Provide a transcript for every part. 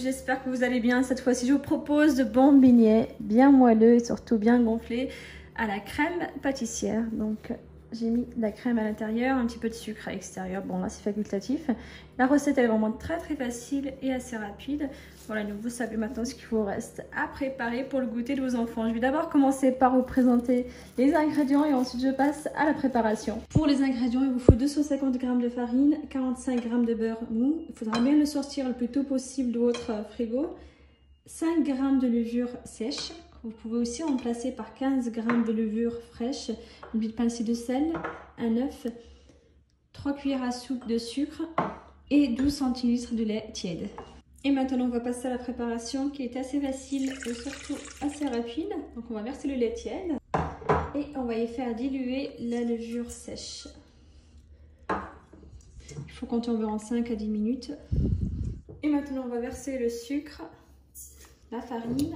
J'espère que vous allez bien. Cette fois-ci, je vous propose de bons beignets bien moelleux et surtout bien gonflés à la crème pâtissière. Donc, j'ai mis de la crème à l'intérieur, un petit peu de sucre à l'extérieur. Bon, là, c'est facultatif. La recette, elle est vraiment très très facile et assez rapide. Voilà, donc vous savez maintenant ce qu'il vous reste à préparer pour le goûter de vos enfants. Je vais d'abord commencer par vous présenter les ingrédients et ensuite je passe à la préparation. Pour les ingrédients, il vous faut 250 g de farine, 45 g de beurre mou. Il faudra bien le sortir le plus tôt possible de votre frigo. 5 g de levure sèche. Vous pouvez aussi remplacer par 15 g de levure fraîche, une petite pincée de sel, un œuf, 3 cuillères à soupe de sucre et 12 cl de lait tiède. Et maintenant on va passer à la préparation qui est assez facile et surtout assez rapide. Donc on va verser le lait tiède et on va y faire diluer la levure sèche. Il faut compter environ 5 à 10 minutes. Et maintenant on va verser le sucre, la farine,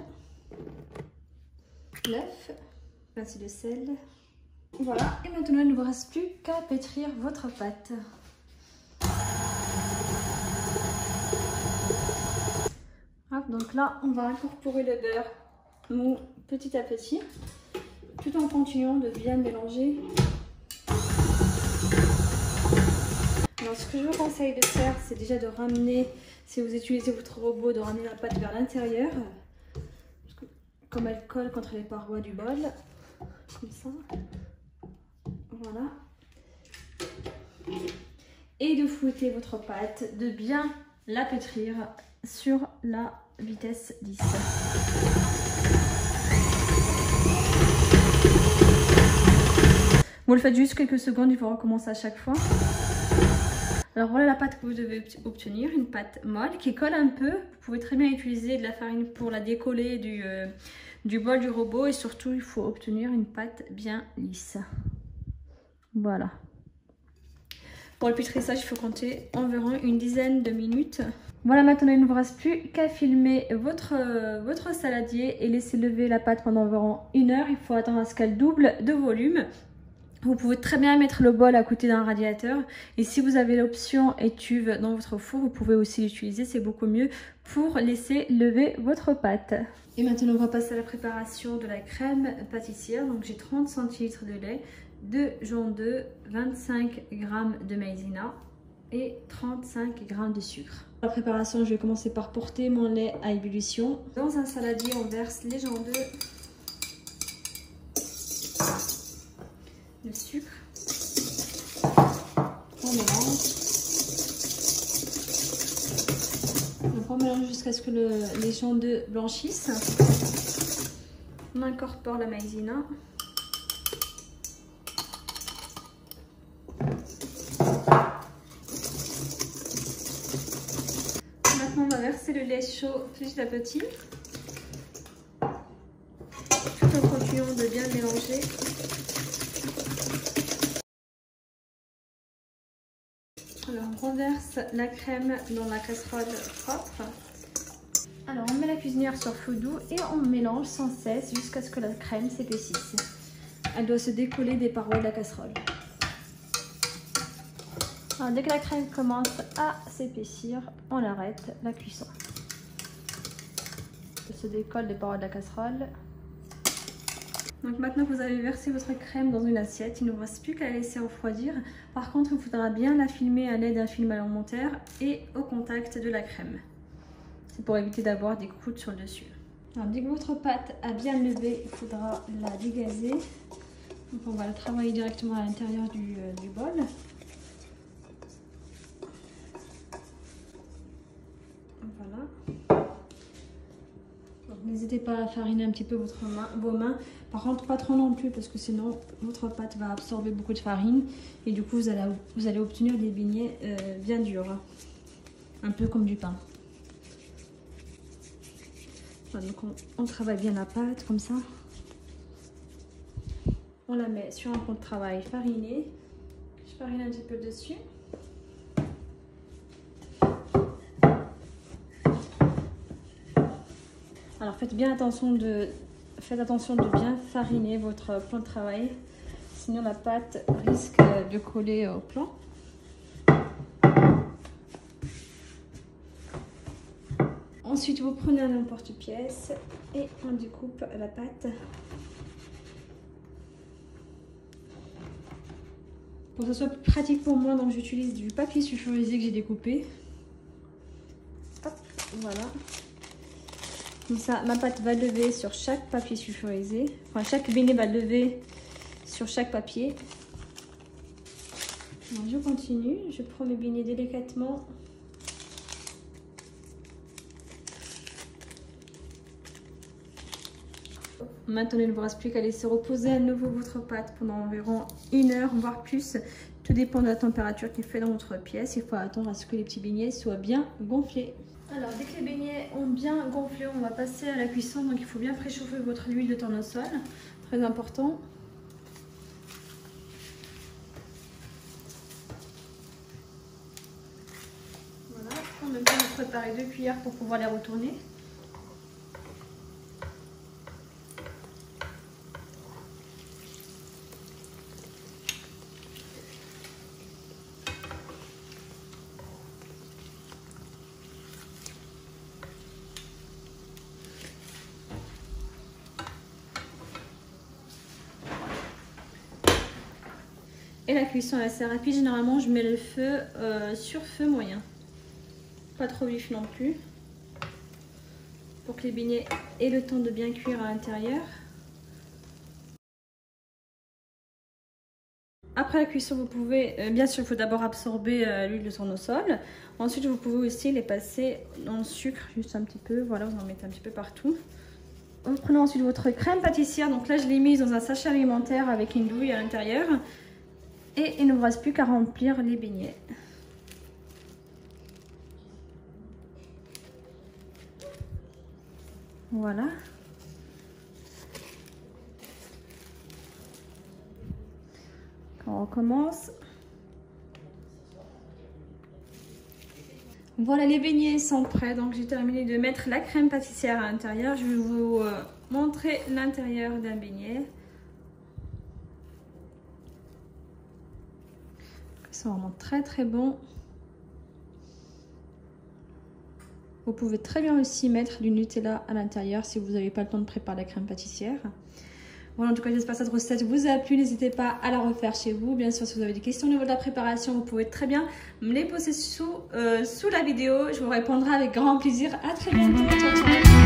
l'œuf, une pincée de sel. Voilà, et maintenant il ne vous reste plus qu'à pétrir votre pâte. Hop, donc là, on va incorporer le beurre mou petit à petit, tout en continuant de bien mélanger. Alors, ce que je vous conseille de faire, c'est déjà de ramener, si vous utilisez votre robot, de ramener la pâte vers l'intérieur. Comme elle colle contre les parois du bol, comme ça, voilà, et de fouetter votre pâte, de bien la pétrir sur la vitesse 10. Vous le faites juste quelques secondes, il faut recommencer à chaque fois. Alors voilà la pâte que vous devez obtenir, une pâte molle qui colle un peu. Vous pouvez très bien utiliser de la farine pour la décoller du bol du robot et surtout il faut obtenir une pâte bien lisse. Voilà. Pour le pétrissage, il faut compter environ une dizaine de minutes. Voilà, maintenant il ne vous reste plus qu'à filmer votre saladier et laisser lever la pâte pendant environ 1 heure. Il faut attendre à ce qu'elle double de volume. Vous pouvez très bien mettre le bol à côté d'un radiateur et si vous avez l'option étuve dans votre four, vous pouvez aussi l'utiliser, c'est beaucoup mieux pour laisser lever votre pâte. Et maintenant on va passer à la préparation de la crème pâtissière. Donc j'ai 30 cl de lait, 2 jaune d'œuf, 25 g de maizena et 35 g de sucre. Pour la préparation, je vais commencer par porter mon lait à ébullition. Dans un saladier, on verse les jaune d'œuf, le sucre, on mélange. Donc on mélange jusqu'à ce que les jaune d'œuf blanchissent. On incorpore la maizena. Maintenant on va verser le lait chaud petit à petit, tout en continuant de bien mélanger. Alors on renverse la crème dans la casserole propre. Alors on met la cuisinière sur feu doux et on mélange sans cesse jusqu'à ce que la crème s'épaississe. Elle doit se décoller des parois de la casserole. Alors dès que la crème commence à s'épaissir, on arrête la cuisson. Elle se décolle des parois de la casserole. Donc maintenant que vous avez versé votre crème dans une assiette, il ne vous reste plus qu'à la laisser refroidir. Par contre, il faudra bien la filmer à l'aide d'un film alimentaire et au contact de la crème. C'est pour éviter d'avoir des croûtes sur le dessus. Alors dès que votre pâte a bien levé, il faudra la dégazer. Donc on va la travailler directement à l'intérieur du bol. Voilà. N'hésitez pas à fariner un petit peu vos mains. Par contre, pas trop non plus parce que sinon, votre pâte va absorber beaucoup de farine. Et du coup, vous allez obtenir des beignets bien durs. Un peu comme du pain. Voilà, donc on travaille bien la pâte comme ça. On la met sur un pot de travail fariné. Je farine un petit peu dessus. Alors faites bien attention de bien fariner votre plan de travail, sinon la pâte risque de coller au plan. Ensuite, vous prenez un emporte-pièce et on découpe la pâte. Pour que ce soit pratique pour moi, donc j'utilise du papier sulfurisé que j'ai découpé. Hop, voilà. Comme ça, ma pâte va lever sur chaque papier sulfurisé. Enfin, chaque beignet va lever sur chaque papier. Donc, je continue. Je prends mes beignets délicatement. Maintenant, il ne vous reste plus qu'à laisser reposer à nouveau votre pâte pendant environ 1 heure, voire plus. Tout dépend de la température qu'il fait dans votre pièce. Il faut attendre à ce que les petits beignets soient bien gonflés. Alors, dès que les beignets ont bien gonflé, on va passer à la cuisson. Donc, il faut bien préchauffer votre huile de tournesol. Très important. Voilà. On a bien préparé 2 cuillères pour pouvoir les retourner. Et la cuisson est assez rapide. Généralement, je mets le feu sur feu moyen, pas trop vif non plus, pour que les beignets aient le temps de bien cuire à l'intérieur. Après la cuisson, vous pouvez, bien sûr, il faut d'abord absorber l'huile de tournesol. Ensuite, vous pouvez aussi les passer dans le sucre, juste un petit peu. Voilà, vous en mettez un petit peu partout. Vous prenez ensuite votre crème pâtissière. Donc là, je l'ai mise dans un sachet alimentaire avec une douille à l'intérieur. Et il ne vous reste plus qu'à remplir les beignets. Voilà. On recommence. Voilà, les beignets sont prêts. Donc j'ai terminé de mettre la crème pâtissière à l'intérieur. Je vais vous montrer l'intérieur d'un beignet. Ils sont vraiment très très bons. Vous pouvez très bien aussi mettre du Nutella à l'intérieur si vous n'avez pas le temps de préparer la crème pâtissière. Voilà, en tout cas, j'espère que cette recette vous a plu. N'hésitez pas à la refaire chez vous. Bien sûr, si vous avez des questions au niveau de la préparation, vous pouvez très bien me les poser sous la vidéo. Je vous répondrai avec grand plaisir. À très bientôt. Ciao, ciao.